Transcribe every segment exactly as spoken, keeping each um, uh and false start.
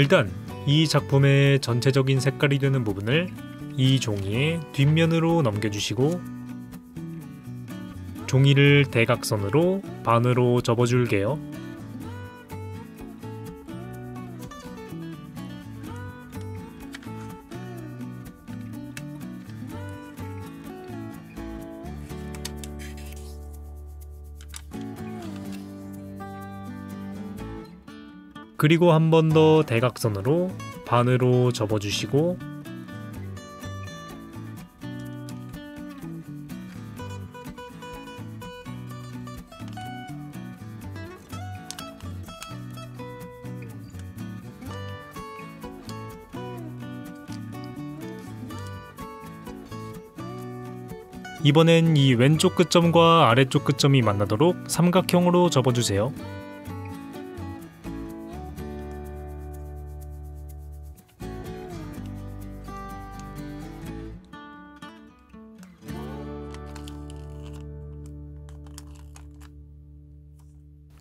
일단 이 작품의 전체적인 색깔이 되는 부분을 이 종이의 뒷면으로 넘겨주시고 종이를 대각선으로 반으로 접어줄게요. 그리고 한 번 더 대각선으로 반으로 접어주시고 이번엔 이 왼쪽 끝점과 아래쪽 끝점이 만나도록 삼각형으로 접어주세요.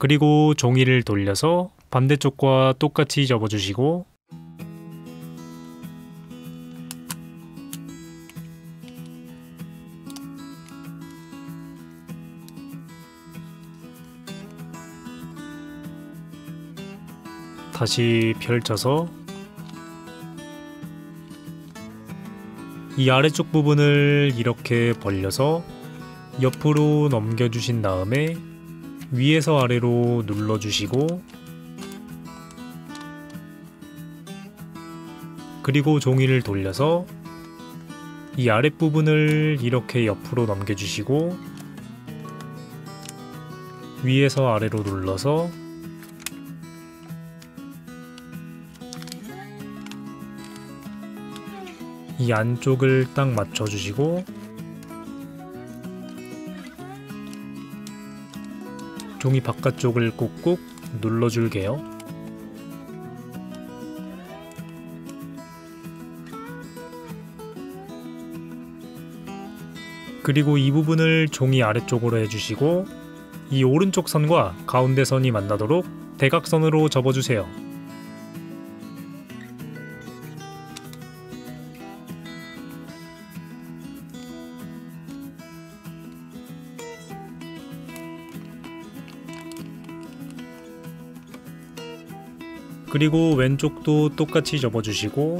그리고 종이를 돌려서 반대쪽과 똑같이 접어주시고 다시 펼쳐서 이 아래쪽 부분을 이렇게 벌려서 옆으로 넘겨주신 다음에 위에서 아래로 눌러주시고 그리고 종이를 돌려서 이 아랫부분을 이렇게 옆으로 넘겨주시고 위에서 아래로 눌러서 이 안쪽을 딱 맞춰주시고 종이 바깥쪽을 꾹꾹 눌러줄게요. 그리고 이 부분을 종이 아래쪽으로 해주시고 이 오른쪽 선과 가운데 선이 만나도록 대각선으로 접어주세요. 그리고 왼쪽도 똑같이 접어주시고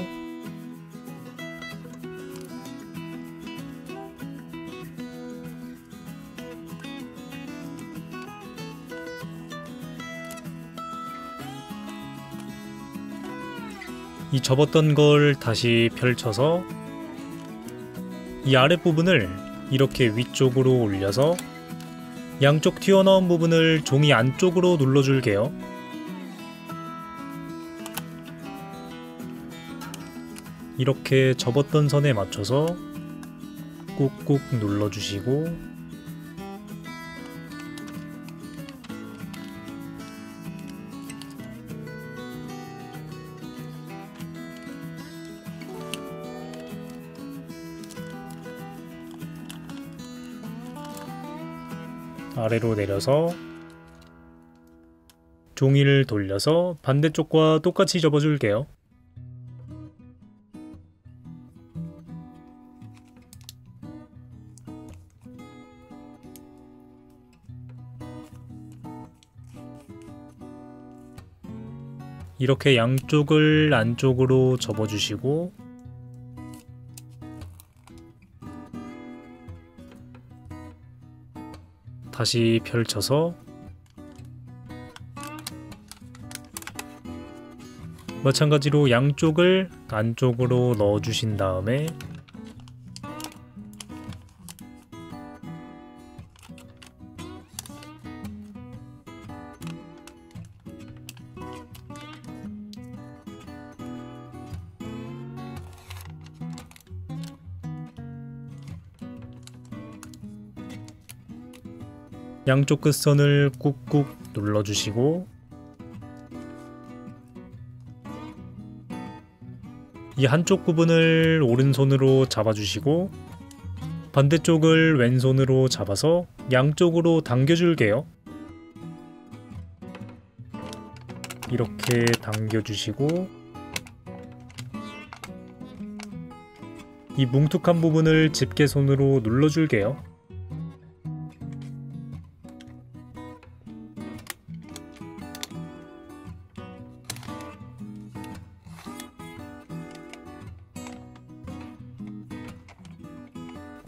이 접었던 걸 다시 펼쳐서 이 아랫부분을 이렇게 위쪽으로 올려서 양쪽 튀어나온 부분을 종이 안쪽으로 눌러줄게요. 이렇게 접었던 선에 맞춰서 꾹꾹 눌러주시고 아래로 내려서 종이를 돌려서 반대쪽과 똑같이 접어줄게요. 이렇게 양쪽을 안쪽으로 접어주시고 다시 펼쳐서 마찬가지로 양쪽을 안쪽으로 넣어주신 다음에 양쪽 끝선을 꾹꾹 눌러주시고 이 한쪽 부분을 오른손으로 잡아주시고 반대쪽을 왼손으로 잡아서 양쪽으로 당겨줄게요. 이렇게 당겨주시고 이 뭉툭한 부분을 집게 손으로 눌러줄게요.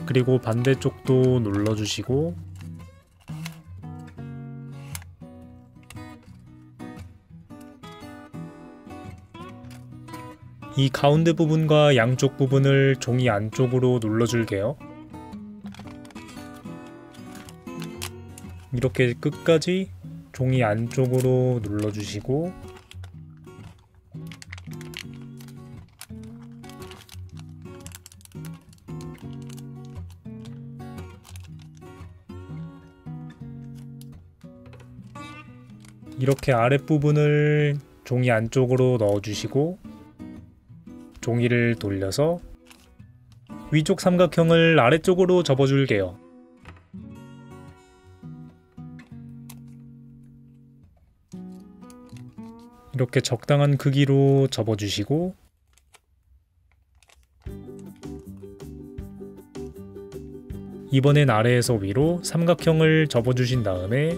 그리고 반대쪽도 눌러주시고 이 가운데 부분과 양쪽 부분을 종이 안쪽으로 눌러줄게요. 이렇게 끝까지 종이 안쪽으로 눌러주시고 이렇게 아랫부분을 종이 안쪽으로 넣어주시고 종이를 돌려서 위쪽 삼각형을 아래쪽으로 접어줄게요. 이렇게 적당한 크기로 접어주시고 이번엔 아래에서 위로 삼각형을 접어주신 다음에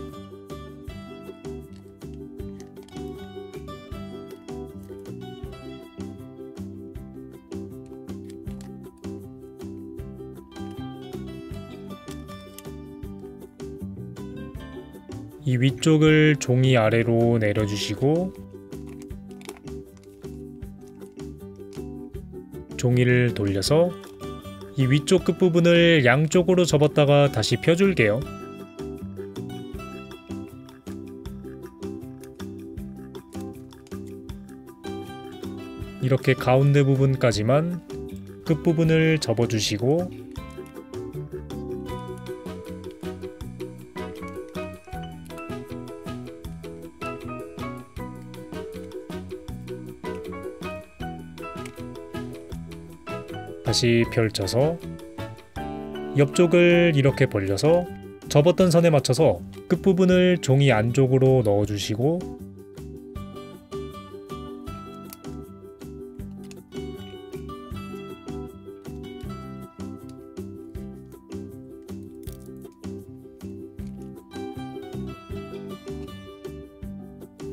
이 위쪽을 종이 아래로 내려주시고 종이를 돌려서 이 위쪽 끝부분을 양쪽으로 접었다가 다시 펴줄게요. 이렇게 가운데 부분까지만 끝부분을 접어주시고 다시 펼쳐서 옆쪽을 이렇게 벌려서 접었던 선에 맞춰서 끝부분을 종이 안쪽으로 넣어주시고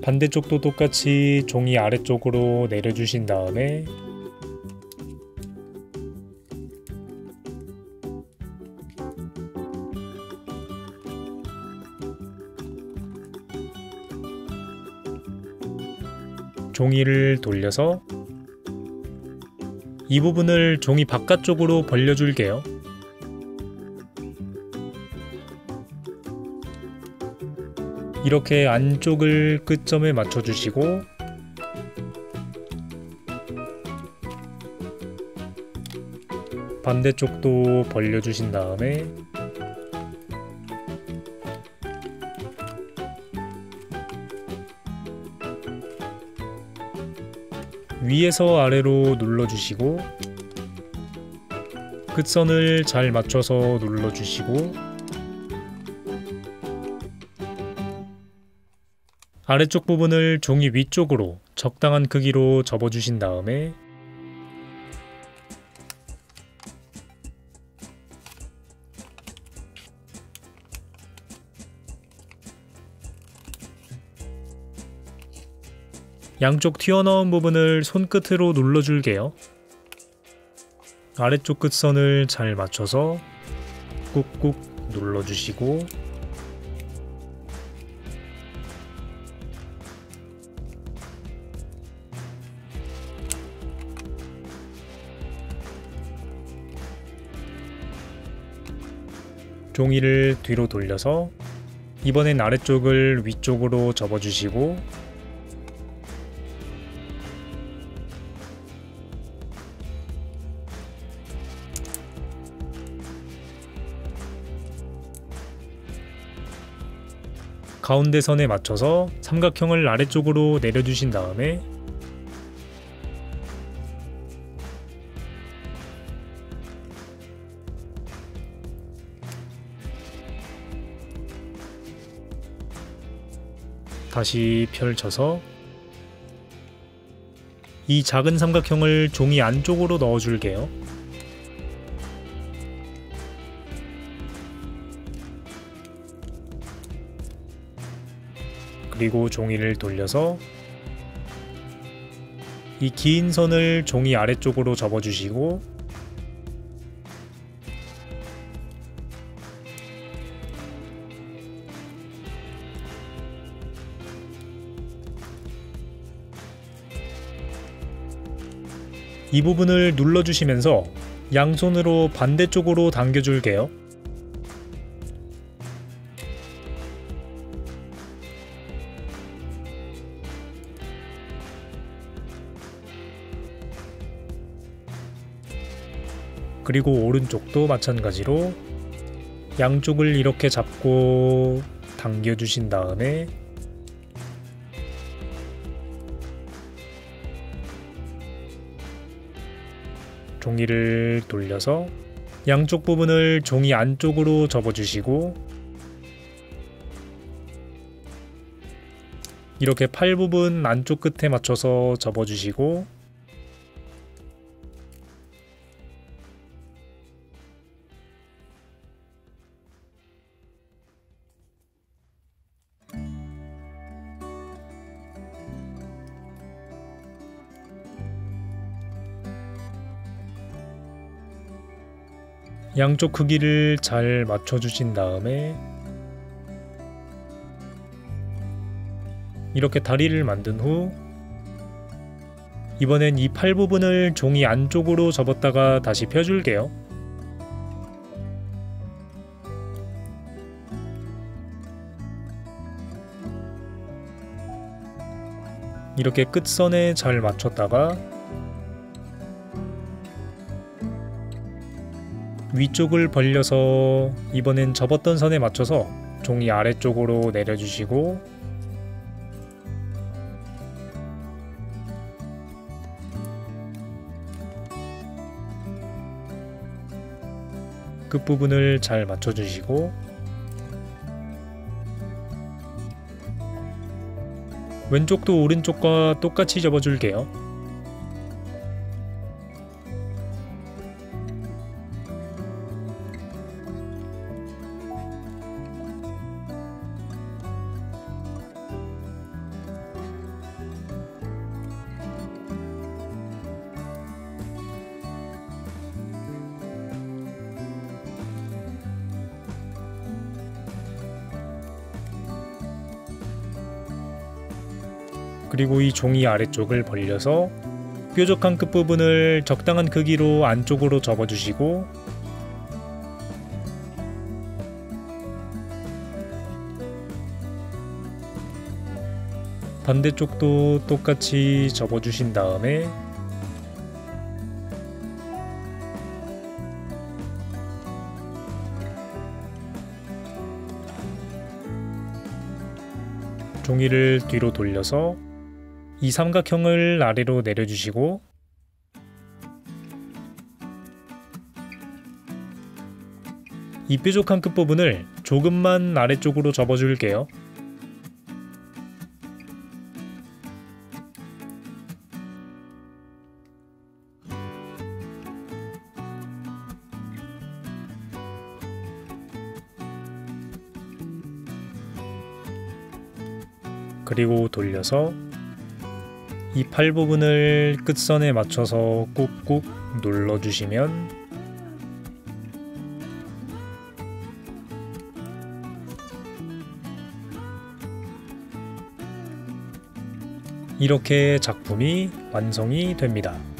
반대쪽도 똑같이 종이 아래쪽으로 내려주신 다음에 종이를 돌려서 이 부분을 종이 바깥쪽으로 벌려줄게요. 이렇게 안쪽을 끝점에 맞춰주시고 반대쪽도 벌려주신 다음에 위에서 아래로 눌러주시고 끝선을 잘 맞춰서 눌러주시고 아래쪽 부분을 종이 위쪽으로 적당한 크기로 접어주신 다음에 양쪽 튀어나온 부분을 손끝으로 눌러줄게요. 아래쪽 끝선을 잘 맞춰서 꾹꾹 눌러주시고 종이를 뒤로 돌려서 이번엔 아래쪽을 위쪽으로 접어주시고 가운데 선에 맞춰서 삼각형을 아래쪽으로 내려주신 다음에 다시 펼쳐서 이 작은 삼각형을 종이 안쪽으로 넣어줄게요. 그리고 종이를 돌려서 이 긴 선을 종이 아래쪽으로 접어주시고 이 부분을 눌러주시면서 양손으로 반대쪽으로 당겨줄게요. 그리고 오른쪽도 마찬가지로 양쪽을 이렇게 잡고 당겨주신 다음에 종이를 돌려서 양쪽 부분을 종이 안쪽으로 접어주시고 이렇게 팔 부분 안쪽 끝에 맞춰서 접어주시고 양쪽 크기를 잘 맞춰주신 다음에 이렇게 다리를 만든 후 이번엔 이 팔 부분을 종이 안쪽으로 접었다가 다시 펴줄게요. 이렇게 끝선에 잘 맞췄다가 위쪽을 벌려서 이번엔 접었던 선에 맞춰서 종이 아래쪽으로 내려주시고 끝부분을 잘 맞춰주시고 왼쪽도 오른쪽과 똑같이 접어줄게요. 그리고 이 종이 아래쪽을 벌려서 뾰족한 끝부분을 적당한 크기로 안쪽으로 접어주시고 반대쪽도 똑같이 접어주신 다음에 종이를 뒤로 돌려서 이 삼각형을 아래로 내려주시고 이 뾰족한 끝부분을 조금만 아래쪽으로 접어줄게요. 그리고 돌려서 이 팔 부분을 끝선에 맞춰서 꾹꾹 눌러주시면 이렇게 작품이 완성이 됩니다.